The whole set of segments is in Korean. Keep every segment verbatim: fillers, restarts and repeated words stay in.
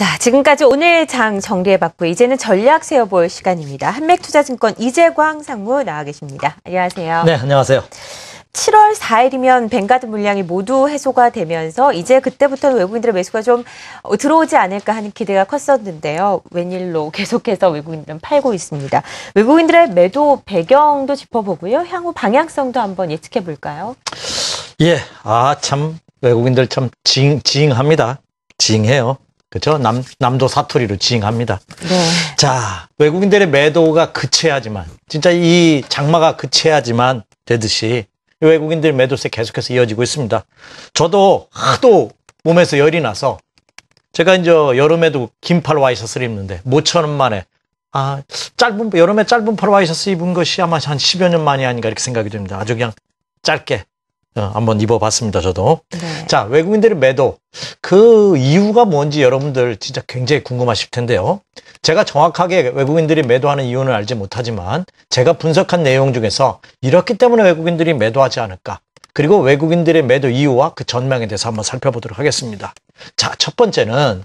자, 지금까지 오늘 장 정리해봤고 이제는 전략 세워볼 시간입니다. 한맥투자증권 이재광 상무 나와 계십니다. 안녕하세요. 네, 안녕하세요. 칠월 사일이면 뱅가드 물량이 모두 해소가 되면서 이제 그때부터는 외국인들의 매수가 좀 들어오지 않을까 하는 기대가 컸었는데요. 웬일로 계속해서 외국인들은 팔고 있습니다. 외국인들의 매도 배경도 짚어보고요. 향후 방향성도 한번 예측해 볼까요? 예, 아, 참 외국인들 참 징, 징합니다. 징해요. 그렇죠? 남, 남도 사투리로 징합니다. 네. 자, 외국인들의 매도가 그쳐야지만, 진짜 이 장마가 그쳐야지만 되듯이 외국인들 매도세 계속해서 이어지고 있습니다. 저도 하도 몸에서 열이 나서 제가 이제 여름에도 긴팔 와이셔츠를 입는데 모처럼 만에 아 짧은 여름에 짧은 팔 와이셔츠 입은 것이 아마 한 십여 년 만이 아닌가 이렇게 생각이 듭니다. 아주 그냥 짧게 어, 한번 입어봤습니다. 저도. 네. 자, 외국인들의 매도 그 이유가 뭔지 여러분들 진짜 굉장히 궁금하실 텐데요. 제가 정확하게 외국인들이 매도하는 이유는 알지 못하지만 제가 분석한 내용 중에서 이렇기 때문에 외국인들이 매도하지 않을까, 그리고 외국인들의 매도 이유와 그 전망에 대해서 한번 살펴보도록 하겠습니다. 자, 첫 번째는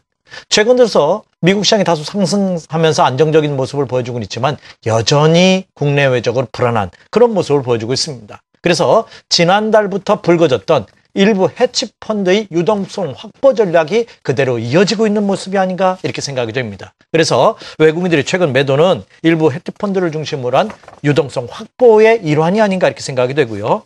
최근 들어서 미국 시장이 다소 상승하면서 안정적인 모습을 보여주고 있지만 여전히 국내외적으로 불안한 그런 모습을 보여주고 있습니다. 그래서 지난달부터 불거졌던 일부 해치펀드의 유동성 확보 전략이 그대로 이어지고 있는 모습이 아닌가 이렇게 생각이 됩니다. 그래서 외국인들이 최근 매도는 일부 해치펀드를 중심으로 한 유동성 확보의 일환이 아닌가 이렇게 생각이 되고요.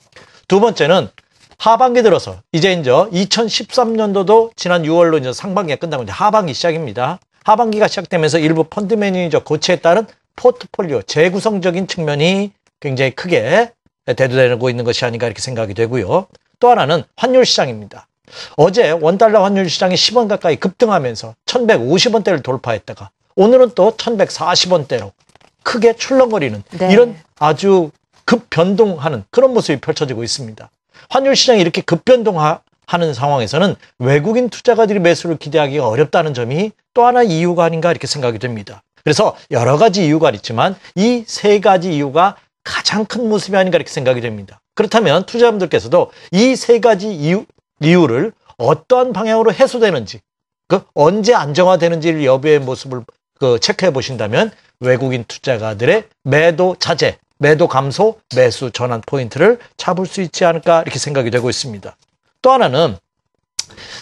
두 번째는 하반기 들어서 이제 이제 이천십삼 년도도 지난 유월로 이제 상반기가 끝나고 이제 하반기 시작입니다. 하반기가 시작되면서 일부 펀드 매니저 고체에 따른 포트폴리오 재구성적인 측면이 굉장히 크게 대두되고 있는 것이 아닌가 이렇게 생각이 되고요. 또 하나는 환율 시장입니다. 어제 원달러 환율 시장이 십 원 가까이 급등하면서 천백오십 원대를 돌파했다가 오늘은 또 천백사십 원대로 크게 출렁거리는, 네, 이런 아주 급변동하는 그런 모습이 펼쳐지고 있습니다. 환율 시장이 이렇게 급변동하는 상황에서는 외국인 투자가들이 매수를 기대하기가 어렵다는 점이 또 하나 이유가 아닌가 이렇게 생각이 됩니다. 그래서 여러 가지 이유가 있지만 이 세 가지 이유가 가장 큰 모습이 아닌가 이렇게 생각이 됩니다. 그렇다면 투자자분들께서도 이 세 가지 이유, 이유를 어떠한 방향으로 해소되는지, 그 언제 안정화되는지를 여부의 모습을 그 체크해 보신다면 외국인 투자가들의 매도 자제, 매도 감소, 매수 전환 포인트를 잡을 수 있지 않을까 이렇게 생각이 되고 있습니다. 또 하나는,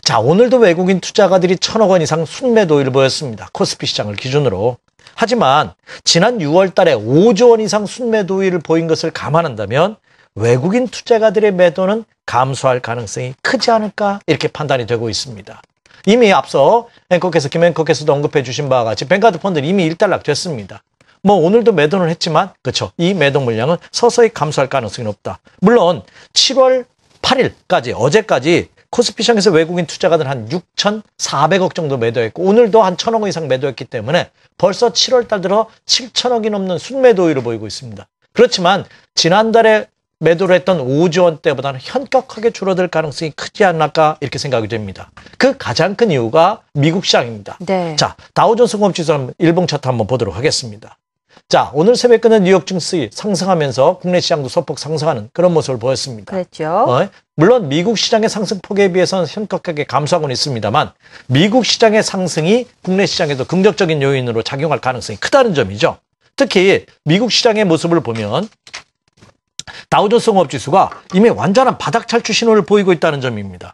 자, 오늘도 외국인 투자가들이 천억 원 이상 순매도를 보였습니다. 코스피 시장을 기준으로. 하지만 지난 유월 달에 오조 원 이상 순매도율을 보인 것을 감안한다면 외국인 투자가들의 매도는 감소할 가능성이 크지 않을까 이렇게 판단이 되고 있습니다. 이미 앞서 앵커께서 김 앵커께서도 언급해 주신 바와 같이 뱅가드 펀드는 이미 일단락됐습니다. 뭐 오늘도 매도는 했지만 그렇죠, 이 매도 물량은 서서히 감소할 가능성이 높다. 물론 칠월 팔일까지 어제까지 코스피 시장에서 외국인 투자가들 한 육천사백억 정도 매도했고 오늘도 한 천억 원 이상 매도했기 때문에 벌써 칠월 달 들어 칠천억이 넘는 순매도율을 보이고 있습니다. 그렇지만 지난달에 매도를 했던 오조 원대보다는 현격하게 줄어들 가능성이 크지 않을까 이렇게 생각이 됩니다. 그 가장 큰 이유가 미국 시장입니다. 네. 자, 다우존스 공업지수 일봉 차트 한번 보도록 하겠습니다. 자, 오늘 새벽에는 뉴욕 증시 상승하면서 국내 시장도 소폭 상승하는 그런 모습을 보였습니다. 그랬죠. 어, 물론 미국 시장의 상승폭에 비해서는 현격하게 감소하고는 있습니다만 미국 시장의 상승이 국내 시장에도 긍정적인 요인으로 작용할 가능성이 크다는 점이죠. 특히 미국 시장의 모습을 보면 다우존스 공업지수가 이미 완전한 바닥 탈출 신호를 보이고 있다는 점입니다.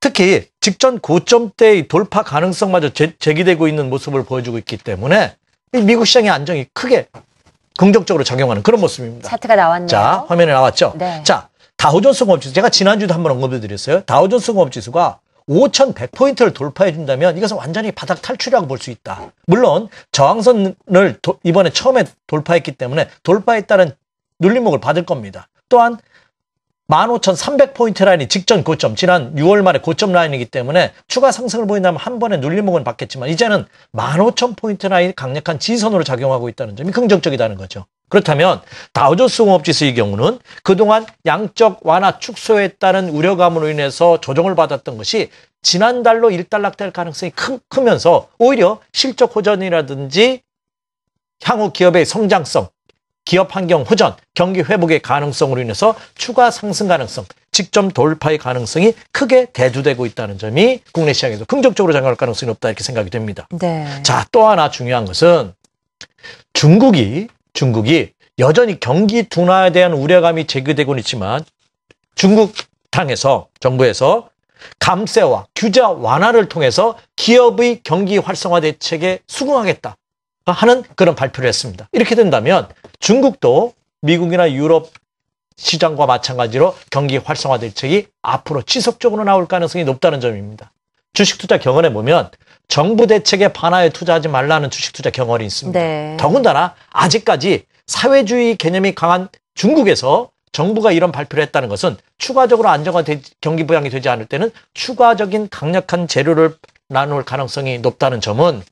특히 직전 고점대의 돌파 가능성마저 제, 제기되고 있는 모습을 보여주고 있기 때문에 미국 시장의 안정이 크게 긍정적으로 작용하는 그런 모습입니다. 차트가 나왔네요. 자, 화면에 나왔죠. 네. 자, 다우존스 공업지수, 제가 지난주도 한번 언급해드렸어요. 다우존스 공업지수가 오천백 포인트를 돌파해준다면 이것은 완전히 바닥 탈출이라고 볼 수 있다. 물론 저항선을 도, 이번에 처음에 돌파했기 때문에 돌파에 따른 눌림목을 받을 겁니다. 또한 만 오천삼백 포인트 라인이 직전 고점, 지난 유월 말에 고점 라인이기 때문에 추가 상승을 보인다면 한 번에 눌림목은 받겠지만 이제는 만 오천 포인트 라인이 강력한 지지선으로 작용하고 있다는 점이 긍정적이라는 거죠. 그렇다면 다우존스 공업지수의 경우는 그동안 양적 완화 축소에 따른 우려감으로 인해서 조정을 받았던 것이 지난달로 일단락될 가능성이 크, 크면서 오히려 실적 호전이라든지 향후 기업의 성장성, 기업 환경 호전, 경기 회복의 가능성으로 인해서 추가 상승 가능성, 직점 돌파의 가능성이 크게 대두되고 있다는 점이 국내 시장에서 긍정적으로 작용할 가능성이 높다 이렇게 생각이 됩니다. 네. 자, 또 하나 중요한 것은 중국이 중국이 여전히 경기 둔화에 대한 우려감이 제기되고는 있지만 중국 당에서 정부에서 감세와 규제 완화를 통해서 기업의 경기 활성화 대책에 수긍하겠다 하는 그런 발표를 했습니다. 이렇게 된다면 중국도 미국이나 유럽 시장과 마찬가지로 경기 활성화 대책이 앞으로 지속적으로 나올 가능성이 높다는 점입니다. 주식투자 경언에 보면 정부 대책에 반하여 투자하지 말라는 주식투자 경언이 있습니다. 네. 더군다나 아직까지 사회주의 개념이 강한 중국에서 정부가 이런 발표를 했다는 것은 추가적으로 안정화 경기 부양이 되지 않을 때는 추가적인 강력한 재료를 나눌 가능성이 높다는 점은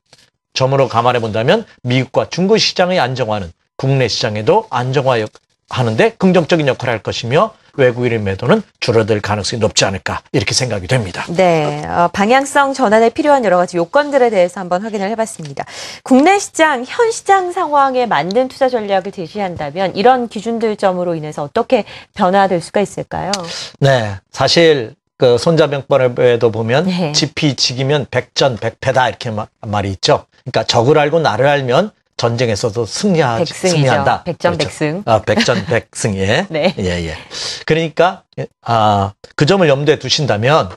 점으로 감안해 본다면 미국과 중국 시장의 안정화는 국내 시장에도 안정화하는데 긍정적인 역할을 할 것이며 외국인의 매도는 줄어들 가능성이 높지 않을까 이렇게 생각이 됩니다. 네, 어, 방향성 전환에 필요한 여러 가지 요건들에 대해서 한번 확인을 해봤습니다. 국내 시장, 현 시장 상황에 맞는 투자 전략을 제시한다면 이런 기준들점으로 인해서 어떻게 변화될 수가 있을까요? 네, 사실 그 손자병법에도 보면 네. 지피 지기면 백전 백패다 이렇게 마, 말이 있죠. 그러니까 적을 알고 나를 알면 전쟁에서도 승리하, 승리한다. 백전 그렇죠. 백승. 아, 백전 백승. 예. 네. 예, 예. 그러니까, 아, 그 점을 염두에 두신다면,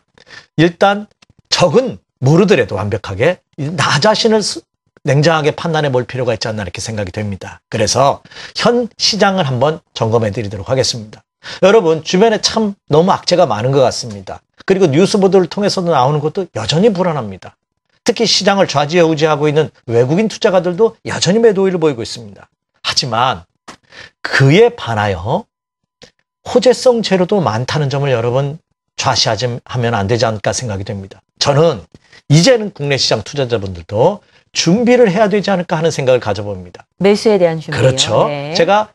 일단, 적은 모르더라도 완벽하게, 나 자신을 수, 냉정하게 판단해 볼 필요가 있지 않나, 이렇게 생각이 됩니다. 그래서, 현 시장을 한번 점검해 드리도록 하겠습니다. 여러분, 주변에 참 너무 악재가 많은 것 같습니다. 그리고 뉴스보도를 통해서도 나오는 것도 여전히 불안합니다. 특히 시장을 좌지우지하고 있는 외국인 투자가들도 여전히 매도의를 보이고 있습니다. 하지만 그에 반하여 호재성 재료도 많다는 점을 여러분 좌시하면 안 되지 않을까 생각이 됩니다. 저는 이제는 국내 시장 투자자분들도 준비를 해야 되지 않을까 하는 생각을 가져봅니다. 매수에 대한 준비요? 그렇죠. 네. 제가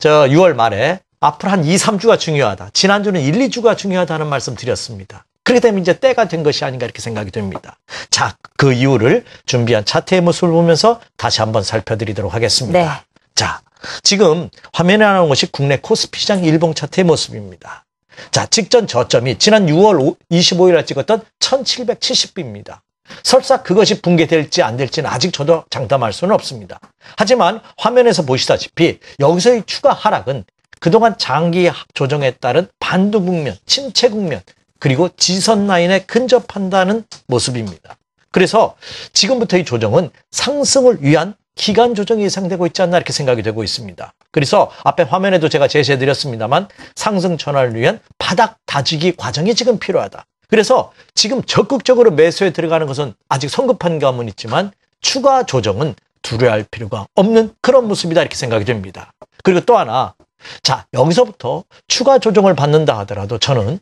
저 유월 말에 앞으로 한 이, 삼 주가 중요하다. 지난주는 일, 이 주가 중요하다는 말씀 드렸습니다. 그렇게 되면 이제 때가 된 것이 아닌가 이렇게 생각이 됩니다. 자, 그 이유를 준비한 차트의 모습을 보면서 다시 한번 살펴드리도록 하겠습니다. 네. 자, 지금 화면에 나오는 것이 국내 코스피 시장 일봉 차트의 모습입니다. 자, 직전 저점이 지난 유월 이십오일에 찍었던 천칠백칠십 비입니다. 설사 그것이 붕괴될지 안 될지는 아직 저도 장담할 수는 없습니다. 하지만 화면에서 보시다시피 여기서의 추가 하락은 그동안 장기 조정에 따른 반등 국면, 침체 국면, 그리고 지선 라인에 근접한다는 모습입니다. 그래서 지금부터의 조정은 상승을 위한 기간 조정이 예상되고 있지 않나 이렇게 생각이 되고 있습니다. 그래서 앞에 화면에도 제가 제시해드렸습니다만 상승 전환을 위한 바닥 다지기 과정이 지금 필요하다. 그래서 지금 적극적으로 매수에 들어가는 것은 아직 성급한 감은 있지만 추가 조정은 두려워할 필요가 없는 그런 모습이다 이렇게 생각이 됩니다. 그리고 또 하나, 자 여기서부터 추가 조정을 받는다 하더라도 저는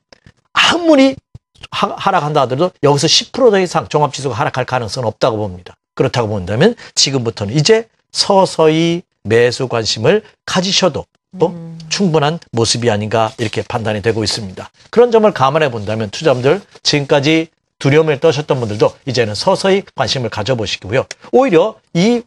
아무리 하락한다 하더라도 여기서 십 퍼센트 이상 종합지수가 하락할 가능성은 없다고 봅니다. 그렇다고 본다면 지금부터는 이제 서서히 매수 관심을 가지셔도 음. 충분한 모습이 아닌가 이렇게 판단이 되고 있습니다. 그런 점을 감안해 본다면 투자자분들 지금까지 두려움을 떠셨던 분들도 이제는 서서히 관심을 가져보시고요. 오히려 이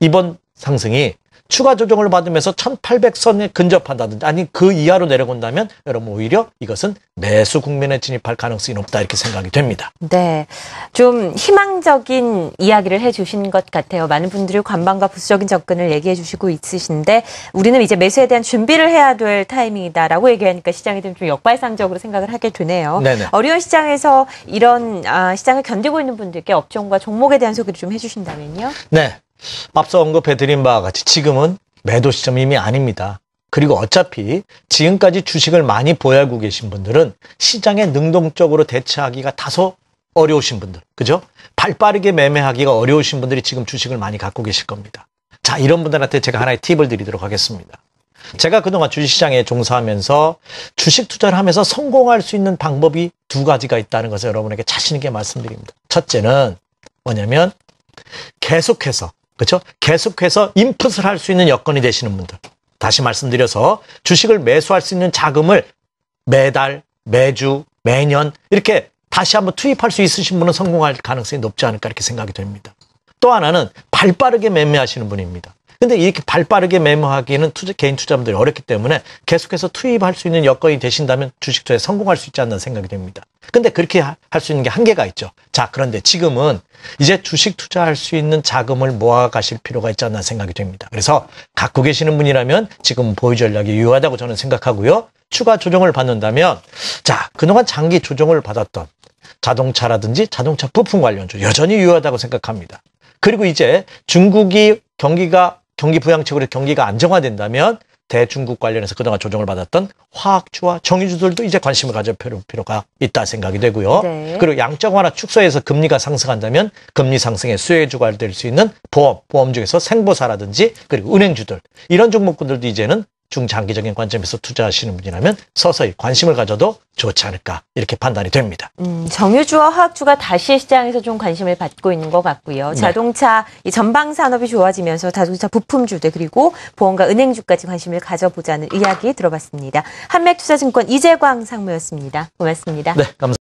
이번 상승이 추가 조정을 받으면서 천팔백 선에 근접한다든지 아니 그 이하로 내려온다면 여러분 오히려 이것은 매수 국면에 진입할 가능성이 높다 이렇게 생각이 됩니다. 네, 좀 희망적인 이야기를 해주신 것 같아요. 많은 분들이 관망과 부수적인 접근을 얘기해 주시고 있으신데 우리는 이제 매수에 대한 준비를 해야 될 타이밍이다라고 얘기하니까 시장이 좀 역발상적으로 생각을 하게 되네요. 네네. 어려운 시장에서 이런 아, 시장을 견디고 있는 분들께 업종과 종목에 대한 소개를 좀 해주신다면요. 네. 앞서 언급해드린 바와 같이 지금은 매도 시점이 이미 아닙니다. 그리고 어차피 지금까지 주식을 많이 보유하고 계신 분들은 시장에 능동적으로 대처하기가 다소 어려우신 분들, 그죠? 발 빠르게 매매하기가 어려우신 분들이 지금 주식을 많이 갖고 계실 겁니다. 자, 이런 분들한테 제가 하나의 팁을 드리도록 하겠습니다. 제가 그동안 주식시장에 종사하면서 주식 투자를 하면서 성공할 수 있는 방법이 두 가지가 있다는 것을 여러분에게 자신 있게 말씀드립니다. 첫째는 뭐냐면 계속해서 그렇죠? 계속해서 인풋을 할 수 있는 여건이 되시는 분들. 다시 말씀드려서 주식을 매수할 수 있는 자금을 매달, 매주, 매년 이렇게 다시 한번 투입할 수 있으신 분은 성공할 가능성이 높지 않을까 이렇게 생각이 됩니다. 또 하나는 발빠르게 매매하시는 분입니다. 근데 이렇게 발빠르게 매매하기는 투자, 개인 투자분들이 어렵기 때문에 계속해서 투입할 수 있는 여건이 되신다면 주식 투자에 성공할 수 있지 않나 생각이 됩니다. 근데 그렇게 할 수 있는 게 한계가 있죠. 자, 그런데 지금은 이제 주식 투자할 수 있는 자금을 모아 가실 필요가 있지 않나 생각이 됩니다. 그래서 갖고 계시는 분이라면 지금 보유 전략이 유효하다고 저는 생각하고요. 추가 조정을 받는다면, 자, 그동안 장기 조정을 받았던 자동차라든지 자동차 부품 관련주 여전히 유효하다고 생각합니다. 그리고 이제 중국이 경기가 경기 부양책으로 경기가 안정화된다면 대중국 관련해서 그동안 조정을 받았던 화학주와 정유주들도 이제 관심을 가질 필요가 있다 생각이 되고요. 네. 그리고 양적 완화 축소해서 금리가 상승한다면 금리 상승에 수혜주가 될 수 있는 보험, 보험 중에서 생보사라든지 그리고 은행주들 이런 종목군들도 이제는 중장기적인 관점에서 투자하시는 분이라면 서서히 관심을 가져도 좋지 않을까 이렇게 판단이 됩니다. 음, 정유주와 화학주가 다시 시장에서 좀 관심을 받고 있는 것 같고요. 네. 자동차 이 전방 산업이 좋아지면서 자동차 부품주들 그리고 보험과 은행주까지 관심을 가져보자는 이야기 들어봤습니다. 한맥투자증권 이재광 상무였습니다. 고맙습니다. 네, 감사합니다.